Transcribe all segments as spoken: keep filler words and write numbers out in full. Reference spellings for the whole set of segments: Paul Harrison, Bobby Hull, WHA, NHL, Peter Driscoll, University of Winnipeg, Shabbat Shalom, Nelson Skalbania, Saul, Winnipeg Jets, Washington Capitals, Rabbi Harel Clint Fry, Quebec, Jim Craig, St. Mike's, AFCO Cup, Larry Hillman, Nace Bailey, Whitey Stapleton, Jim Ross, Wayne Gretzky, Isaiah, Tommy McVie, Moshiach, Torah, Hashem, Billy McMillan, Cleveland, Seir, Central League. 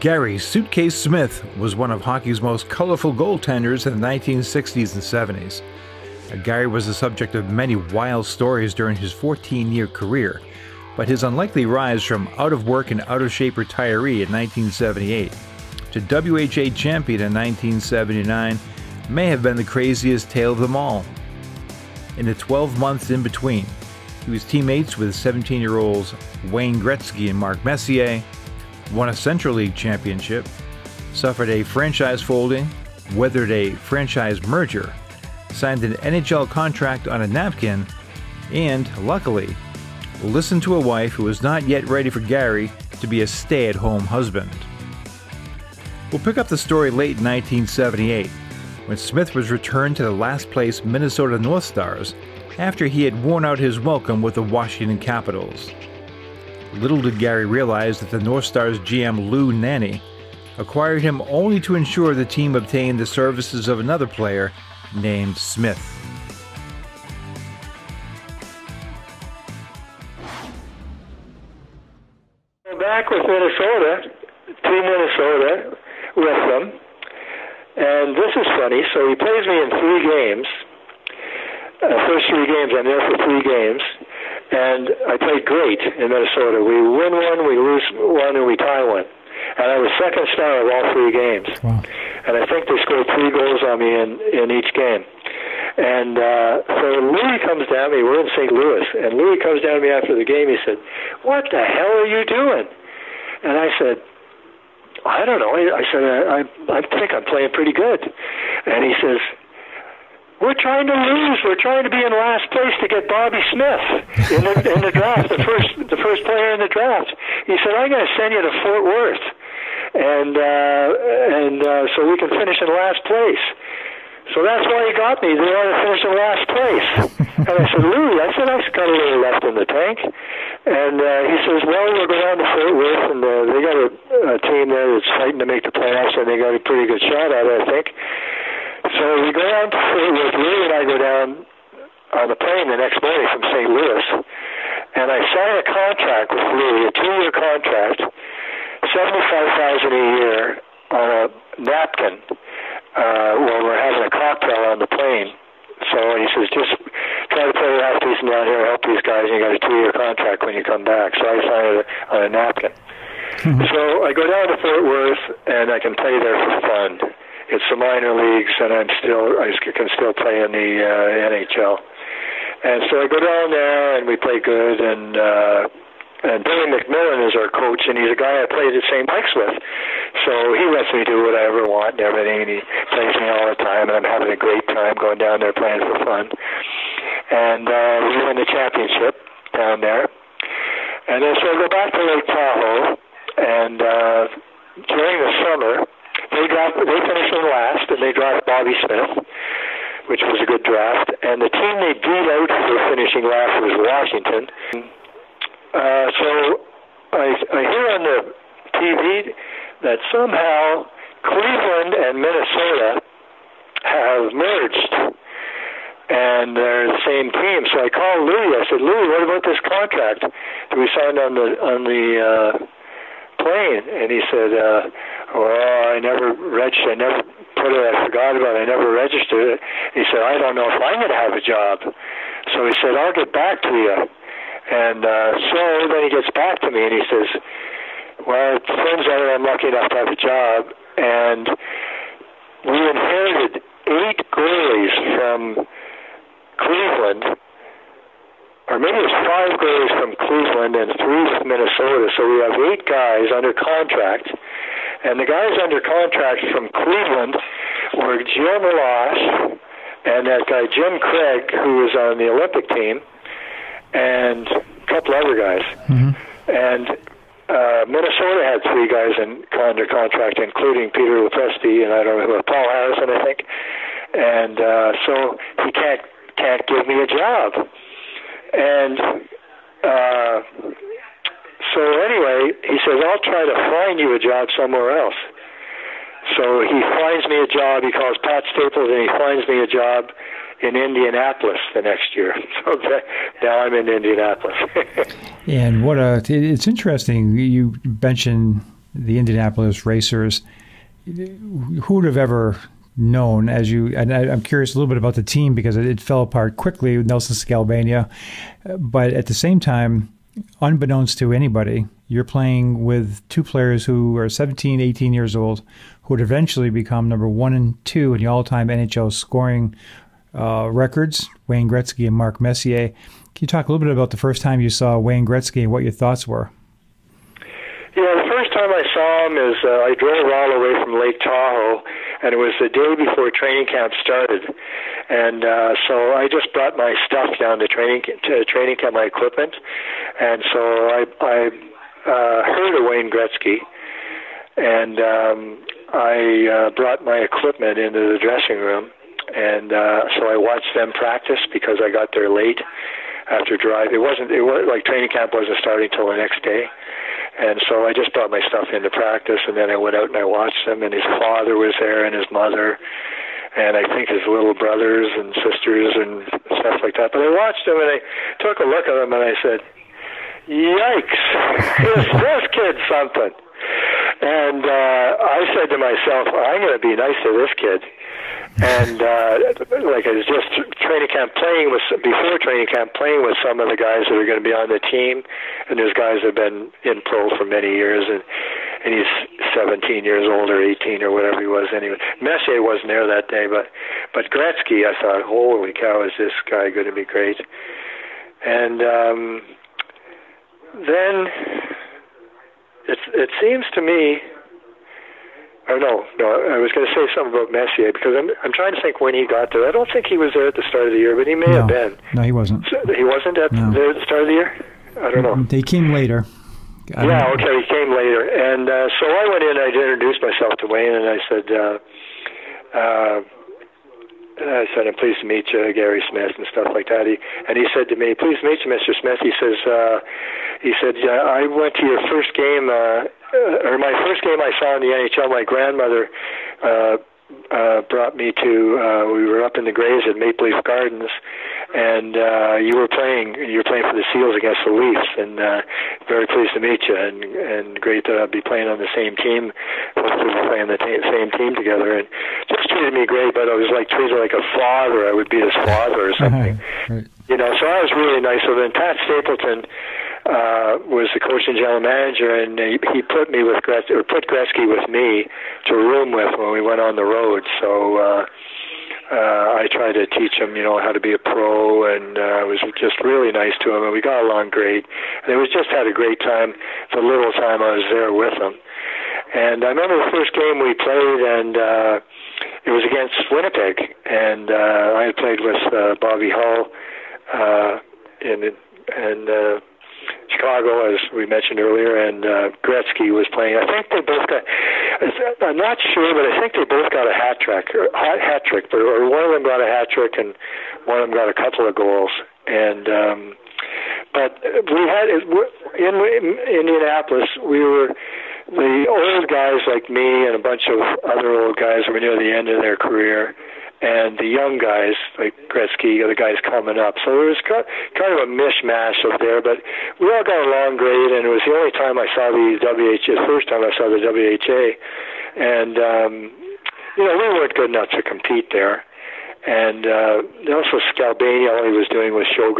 Gary Suitcase Smith was one of hockey's most colorful goaltenders in the nineteen sixties and seventies. Gary was the subject of many wild stories during his fourteen year career, but his unlikely rise from out-of-work and out-of-shape retiree in nineteen seventy-eight to W H A champion in nineteen seventy-nine may have been the craziest tale of them all. In the twelve months in between, he was teammates with seventeen year olds Wayne Gretzky and Mark Messier, won a Central League championship, suffered a franchise folding, weathered a franchise merger, signed an N H L contract on a napkin, and, luckily, listened to a wife who was not yet ready for Gary to be a stay-at-home husband. We'll pick up the story late in nineteen seventy-eight, when Smith was returned to the last-place Minnesota North Stars after he had worn out his welcome with the Washington Capitals. Little did Gary realize that the North Stars G M Lou Nanne acquired him only to ensure the team obtained the services of another player named Smith. Back with Minnesota, to Minnesota with them, and this is funny. So he plays me in three games, uh, first three games. I'm there for three games, and I played great in Minnesota. We win one, we lose one, and we tie one. And I was second star of all three games. Wow. And I think they scored three goals on me in, in each game. And uh, so Louis comes down to me. We're in Saint Louis. And Louis comes down to me after the game. He said, "What the hell are you doing?" And I said, "I don't know." I said, I, I think I'm playing pretty good. And he says, "We're trying to lose. We're trying to be in last place to get Bobby Smith in the, in the draft, the first, the first player in the draft." He said, "I'm going to send you to Fort Worth, and uh, and uh, so we can finish in last place." So that's why he got me. They wanted to finish in last place. And I said, "Lou, I said I've got a little left in the tank." And uh, he says, "Well, we'll go down to Fort Worth, and uh, they got a, a team there that's fighting to make the playoffs, and they got a pretty good shot at it, I think." So we go down to Fort Worth. Lou and I go down on the plane the next morning from Saint Louis, and I signed a contract with Lou, a two year contract, seventy-five thousand dollars a year on a napkin, uh, while we're having a cocktail on the plane. So he says, "Just try to play half decent down here, help these guys, and you got a two year contract when you come back." So I signed it on a napkin. Mm-hmm. So I go down to Fort Worth, and I can play there for fun. It's the minor leagues, and I'm still I can still play in the uh, N H L. And so I go down there, and we play good. And uh, and Billy McMillan is our coach, and he's a guy I played at Saint Mike's with. So he lets me do what I ever want and everything, and he plays me all the time, and I'm having a great time going down there playing for fun. And uh, we win the championship down there. And then so I go back to Lake Tahoe, and uh, during the summer, They dropped, they finished in last, and they dropped Bobby Smith, which was a good draft. And the team they beat out for finishing last was Washington. Uh, so I, I hear on the T V that somehow Cleveland and Minnesota have merged, and they're the same team. So I called Louis. I said, "Louis, what about this contract that we signed on the on the uh, plane?" And he said, Uh, "Well, I never registered, I never put it, I forgot about it, I never registered it." He said, "I don't know if I'm going to have a job." So he said, "I'll get back to you." And uh, so then he gets back to me, and he says, "Well, it turns out I'm lucky enough to have a job, and we inherited eight goalies from Cleveland, or maybe it was five goalies from Cleveland and three from Minnesota, so we have eight guys under contract. And the guys under contract from Cleveland were Jim Ross and that guy Jim Craig, who was on the Olympic team, and a couple other guys." Mm-hmm. And uh, Minnesota had three guys in, under contract, including Peter Lepresti and I don't know, Paul Harrison, I think. And uh, so he can't can't give me a job. And uh, so anyway, he says, "I'll try to find you a job somewhere else." So he finds me a job. He calls Pat Staples, and he finds me a job in Indianapolis the next year. So that, now I'm in Indianapolis. And what a, it's interesting. You mentioned the Indianapolis Racers. Who would have ever known, as you, and I, I'm curious a little bit about the team because it, it fell apart quickly with Nelson Skalbania. But at the same time, unbeknownst to anybody, you're playing with two players who are seventeen, eighteen years old, who would eventually become number one and two in the all-time N H L scoring uh, records, Wayne Gretzky and Mark Messier. Can you talk a little bit about the first time you saw Wayne Gretzky and what your thoughts were? Yeah, the first time I saw him is uh, I drove all the way from Lake Tahoe, and it was the day before training camp started. And uh, so I just brought my stuff down to training to training camp, my equipment. And so I, I uh, heard of Wayne Gretzky, and um, I uh, brought my equipment into the dressing room. And uh, so I watched them practice because I got there late after drive. It wasn't, it was like training camp wasn't starting till the next day. And so I just brought my stuff into practice, and then I went out and I watched him, and his father was there and his mother, and I think his little brothers and sisters and stuff like that. But I watched him, and I took a look at him, and I said, yikes, is this kid something? And uh, I said to myself, I'm going to be nice to this kid. And uh, like I was just training camp playing with, before training camp playing with some of the guys that are going to be on the team. And there's guys that have been in pro for many years. And, and he's seventeen years old or eighteen or whatever he was anyway. Messier wasn't there that day. But, but Gretzky, I thought, holy cow, is this guy going to be great? And um, then... It, it seems to me, or no, no, I was going to say something about Messier because I'm, I'm trying to think when he got there. I don't think he was there at the start of the year, but he may no, have been. No, he wasn't. So he wasn't at, no. there at the start of the year? I don't know. They came later. I yeah, okay, he came later. And uh, so I went in, I introduced myself to Wayne, and I said, uh, uh, I said, I'm pleased to meet you, Gary Smith, and stuff like that. He, and he said to me, pleased to meet you, Mister Smith. He says, uh, he said, yeah, I went to your first game, uh, or my first game I saw in the N H L. My grandmother uh, uh, brought me to, uh, we were up in the Grays at Maple Leaf Gardens, and uh, you were playing, you were playing for the Seals against the Leafs, and uh, very pleased to meet you, and, and great that I'll be playing on the same team, hopefully we'll play on the t- same team together, and just treated me great, but I was like treated like a father, I would be his father or something, uh-huh. Right. You know, so I was really nice of him. Pat Stapleton uh, was the coach and general manager, and he, he put me with Gretz- or put Gretzky with me to room with when we went on the road, so... Uh, Uh, I tried to teach him, you know, how to be a pro, and uh, I was just really nice to him, and we got along great. And it was just had a great time, the little time I was there with him. And I remember the first game we played, and uh, it was against Winnipeg, and uh, I had played with uh, Bobby Hull uh, in, in uh, Chicago, as we mentioned earlier, and uh, Gretzky was playing. I think they both got... I'm not sure, but I think they both got a hat trick, or hat trick, but or one of them got a hat trick and one of them got a couple of goals. And um, but we had in Indianapolis, we were the old guys like me and a bunch of other old guys who were near the end of their career, and the young guys like Gretzky, the guys coming up. So there was kind of a mishmash up there, but we all got along great, and it was the only time I saw the W H A, first time I saw the W H A, and um, you know, we weren't good enough to compete there. And uh, also Skalbania, all he was doing was show,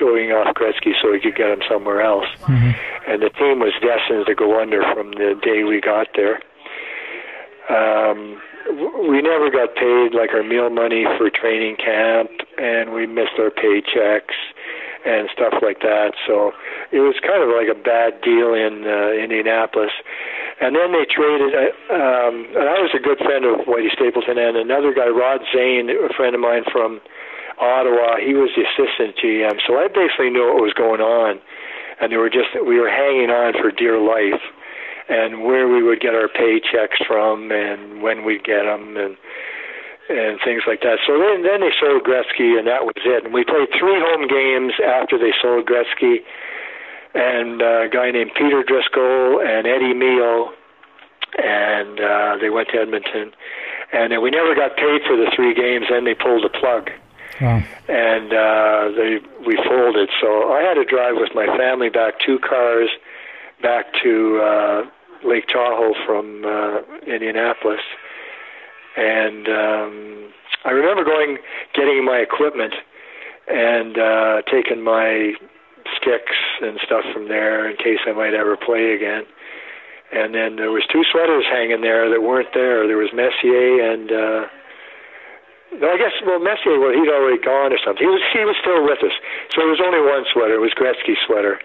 showing off Gretzky so he could get him somewhere else. Mm-hmm. And the team was destined to go under from the day we got there. Um, we never got paid like our meal money for training camp, and we missed our paychecks and stuff like that. So it was kind of like a bad deal in uh, Indianapolis. And then they traded, um, and I was a good friend of Whitey Stapleton, and another guy, Rod Zane, a friend of mine from Ottawa, he was the assistant G M. So I basically knew what was going on, and they were just, we were hanging on for dear life. And where we would get our paychecks from, and when we'd get them, and and things like that. So then, then they sold Gretzky, and that was it. And we played three home games after they sold Gretzky, and uh, a guy named Peter Driscoll and Eddie Mio, and uh, they went to Edmonton. And then we never got paid for the three games, and they pulled the plug. Wow. And uh, they we folded. So I had to drive with my family back two cars back to... Uh, Lake Tahoe from uh, Indianapolis, and um, I remember going, getting my equipment, and uh, taking my sticks and stuff from there in case I might ever play again. And then there was two sweaters hanging there that weren't there. There was Messier and uh, no, I guess well Messier, well he'd already gone or something. He was he was still with us, so there was only one sweater. It was Gretzky's sweater,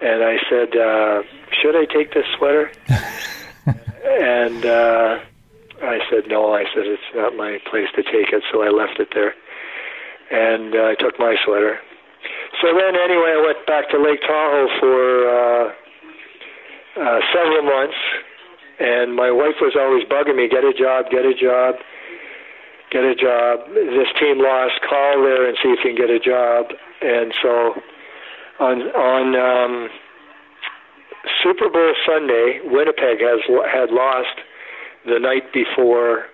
and I said, uh, "Should I take this sweater?" And uh, I said, "No." I said, "It's not my place to take it," so I left it there, and uh, I took my sweater. So then, anyway, I went back to Lake Tahoe for. Uh, Uh, several months, and my wife was always bugging me, get a job, get a job, get a job. This team lost, call there and see if you can get a job. And so on on um, Super Bowl Sunday, Winnipeg has had lost the night before,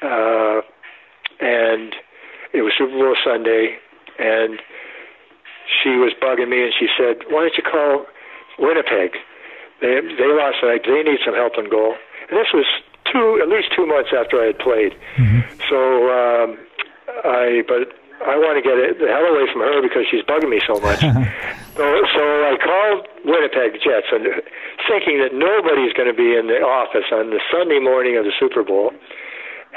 uh, and it was Super Bowl Sunday, and she was bugging me, and she said, why don't you call Winnipeg? They they lost the night. They need some help and goal. And this was two, at least two months after I had played. Mm-hmm. So um, I, but I want to get it, the hell away from her because she's bugging me so much. so, so I called Winnipeg Jets, and thinking that nobody's going to be in the office on the Sunday morning of the Super Bowl.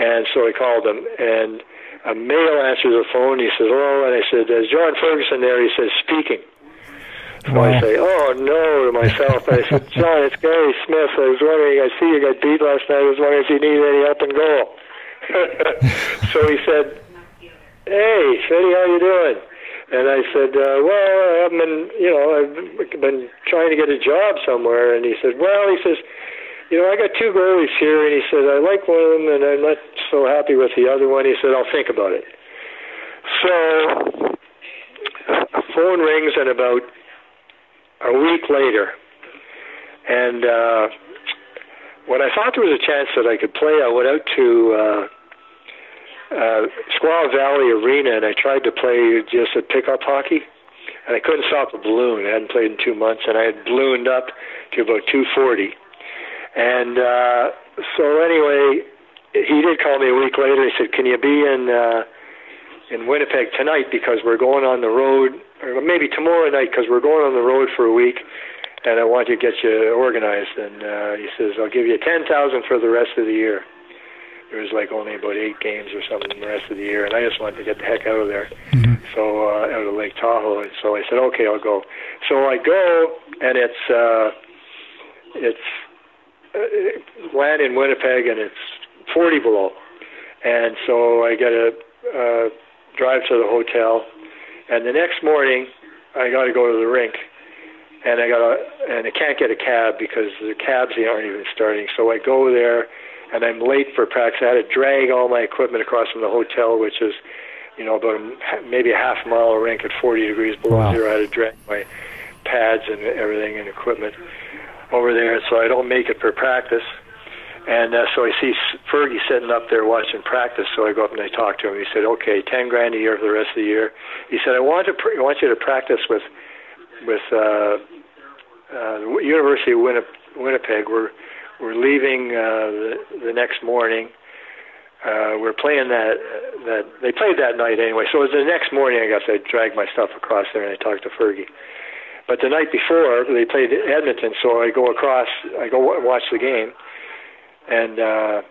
And so I called them, and a male answers the phone. He says, "Hello," and I said, "Is John Ferguson there?" He says, "Speaking." So wow. I say, oh, no, to myself. I said, John, it's Gary Smith. I was wondering, I see you got beat last night. I was wondering if you needed any help and goal. So he said, hey, Smitty, how you doing? And I said, uh, well, I've been, you know, I've been trying to get a job somewhere. And he said, well, he says, you know, I got two goalies here. And he said, I like one of them, and I'm not so happy with the other one. He said, I'll think about it. So a phone rings and about a week later, and uh, when I thought there was a chance that I could play, I went out to uh, uh, Squaw Valley Arena, and I tried to play just a pickup hockey, and I couldn't stop a balloon. I hadn't played in two months, and I had ballooned up to about two forty. And uh, so anyway, he did call me a week later. He said, can you be in uh, in Winnipeg tonight because we're going on the road, or maybe tomorrow night because we're going on the road for a week, and I want to get you organized. And uh, he says, I'll give you ten thousand dollars for the rest of the year. There was like only about eight games or something the rest of the year, and I just wanted to get the heck out of there, mm-hmm. so uh, out of Lake Tahoe. And so I said, okay, I'll go. So I go, and it's uh, it's uh, land in Winnipeg, and it's forty below. And so I get a uh, drive to the hotel. And the next morning, I got to go to the rink, and I got a, and I can't get a cab because the cabs they aren't even starting. So I go there, and I'm late for practice. I had to drag all my equipment across from the hotel, which is, you know, about a, maybe a half mile of rink at forty degrees below wow. zero. I had to drag my pads and everything and equipment over there, so I don't make it for practice. And uh, so I see Fergie sitting up there watching practice, so I go up and I talk to him. He said, okay, ten grand a year for the rest of the year. He said, I want to pr- I want you to practice with with uh, uh, the University of Winni- Winnipeg. We're, we're leaving uh, the, the next morning. Uh, we're playing that, that. They played that night anyway. So it was the next morning, I guess, I dragged my stuff across there and I talked to Fergie. But the night before, they played Edmonton, so I go across, I go w- watch the game. And uh,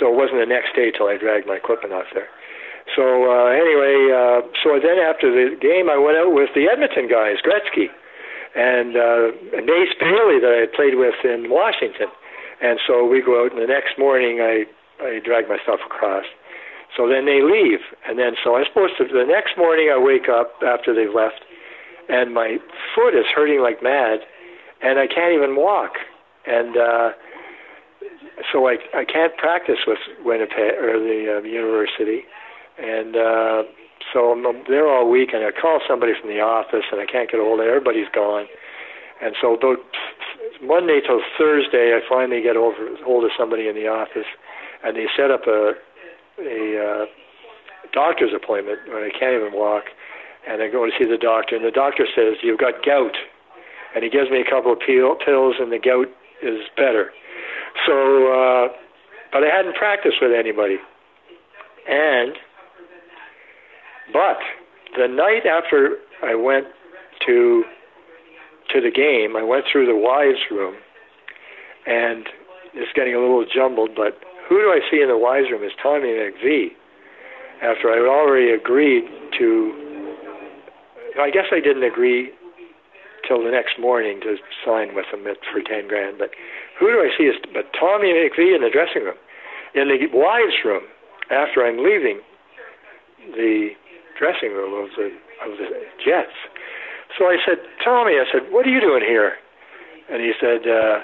so it wasn't the next day till I dragged my equipment out there. So uh, anyway, uh, so then after the game, I went out with the Edmonton guys, Gretzky, and uh, Nace Bailey that I had played with in Washington. And so we go out, and the next morning I, I drag my stuff across. So then they leave. And then so I'm supposed to, the next morning I wake up after they've left, and my foot is hurting like mad, and I can't even walk. And... Uh, So I, I can't practice with Winnipeg or the uh, university, and uh, so I'm there all week. And I call somebody from the office, and I can't get a hold of it. Everybody's gone, and so about Monday till Thursday, I finally get over hold of somebody in the office, and they set up a a uh, doctor's appointment when I can't even walk, and I go to see the doctor, and the doctor says you've got gout, and he gives me a couple of peel, pills, and the gout is better. So, uh, but I hadn't practiced with anybody. And, but the night after I went to to the game, I went through the wives' room, and it's getting a little jumbled, but who do I see in the wives' room? It's Tommy McVie, after I had already agreed to, I guess I didn't agree till the next morning to sign with him for ten grand, but who do I see? Is, but Tommy McVie in the dressing room, in the wives' room, after I'm leaving the dressing room of the, of the Jets. So I said, Tommy, I said, what are you doing here? And he said, uh,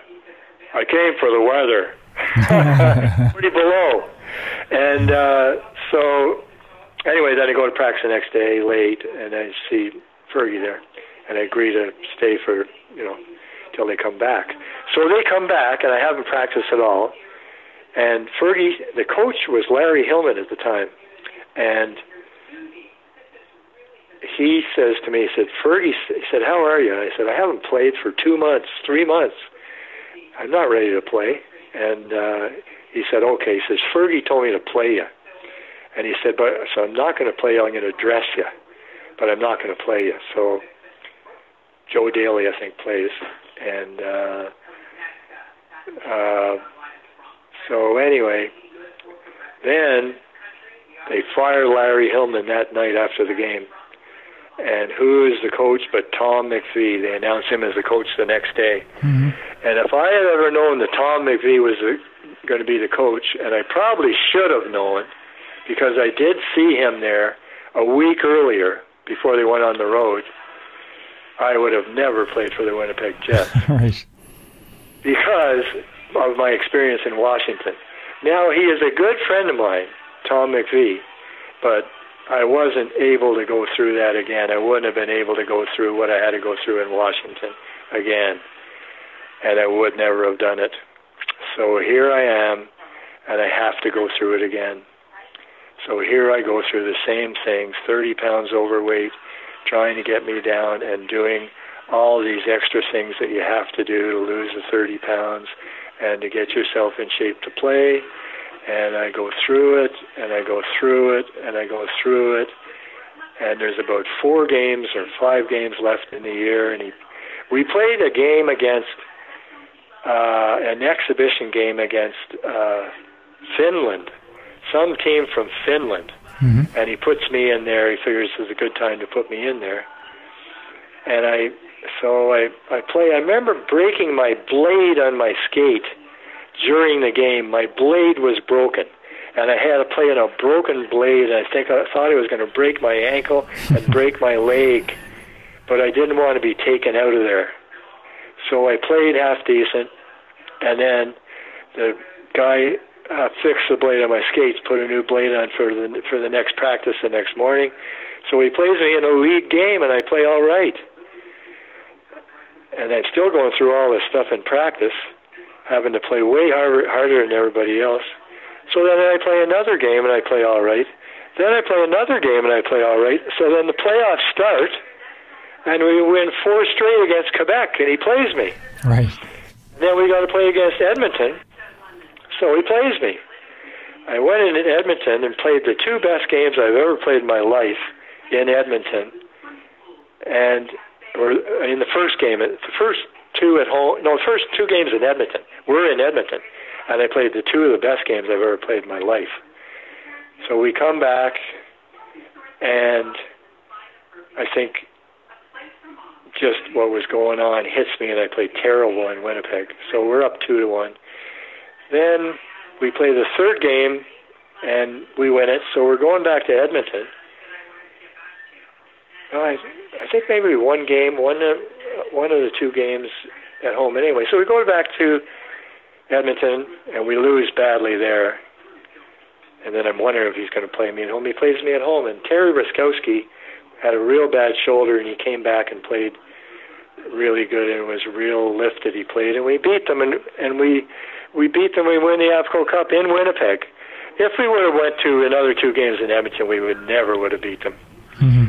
I came for the weather. Pretty below. And uh, so, anyway, then I go to practice the next day late, and I see Fergie there. And I agree to stay for, you know, till they come back. So they come back, and I haven't practiced at all. And Fergie, the coach was Larry Hillman at the time. And he says to me, he said, Fergie, he said, how are you? And I said, I haven't played for two months, three months. I'm not ready to play. And uh, he said, okay. He says, Fergie told me to play you. And he said, but so I'm not going to play you. I'm going to dress you. But I'm not going to play you. So Joe Daly, I think, plays. And uh, uh, so anyway, then they fire Larry Hillman that night after the game. And who is the coach but Tom McVie? They announced him as the coach the next day. Mm-hmm. And if I had ever known that Tom McVie was going to be the coach, and I probably should have known, because I did see him there a week earlier before they went on the road, I would have never played for the Winnipeg Jets. Right. Because of my experience in Washington. Now, he is a good friend of mine, Tom McVie, but I wasn't able to go through that again. I wouldn't have been able to go through what I had to go through in Washington again, and I would never have done it. So here I am, and I have to go through it again. So here I go through the same things, thirty pounds overweight, trying to get me down and doing all these extra things that you have to do to lose the thirty pounds and to get yourself in shape to play. And I go through it, and I go through it, and I go through it. And there's about four games or five games left in the year. And he, we played a game against, uh, an exhibition game against uh, Finland, some team from Finland. Mm-hmm. And he puts me in there. He figures it's a good time to put me in there. And I, so I, I play. I remember breaking my blade on my skate. During the game, my blade was broken, and I had to play in a broken blade. I think I thought it was going to break my ankle and break my leg, but I didn't want to be taken out of there. So I played half decent, and then the guy uh, fixed the blade on my skates, put a new blade on for the for the next practice the next morning. So he plays me in a league game, and I play all right. And I'm still going through all this stuff in practice, having to play way harder, harder than everybody else. So then I play another game, and I play all right. Then I play another game, and I play all right. So then the playoffs start, and we win four straight against Quebec, and he plays me. Right. Then we got to play against Edmonton, so he plays me. I went in at Edmonton and played the two best games I've ever played in my life in Edmonton, and or in the first game, the first two at home, no, the first two games in Edmonton. We're in Edmonton, and I played the two of the best games I've ever played in my life. So we come back, and I think just what was going on hits me, and I played terrible in Winnipeg. So we're up two to one. Then we play the third game, and we win it. So we're going back to Edmonton. Well, I, I think maybe one game, one uh, one of the two games at home anyway. So we go back to Edmonton, and we lose badly there. And then I'm wondering if he's going to play me at home. He plays me at home. And Terry Ruskowski had a real bad shoulder, and he came back and played really good, and it was real lifted he played. And we beat them, and, and we, we beat them. We win the AFCO Cup in Winnipeg. If we would have went to another two games in Edmonton, we would never would have beat them. Mm-hmm.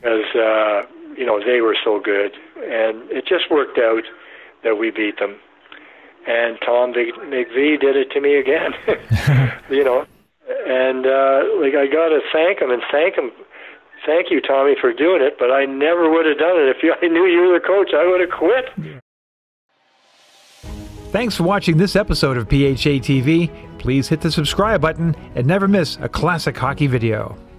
Because, uh, you know, they were so good. And it just worked out that we beat them. and Tom McVie did it to me again. You know, and uh, like I got to thank him and thank him. Thank you, Tommy, for doing it, but I never would have done it. If you, I knew you were the coach, I would have quit. Thanks for watching this episode of P H A T V. Please hit the subscribe button and never miss a classic hockey video.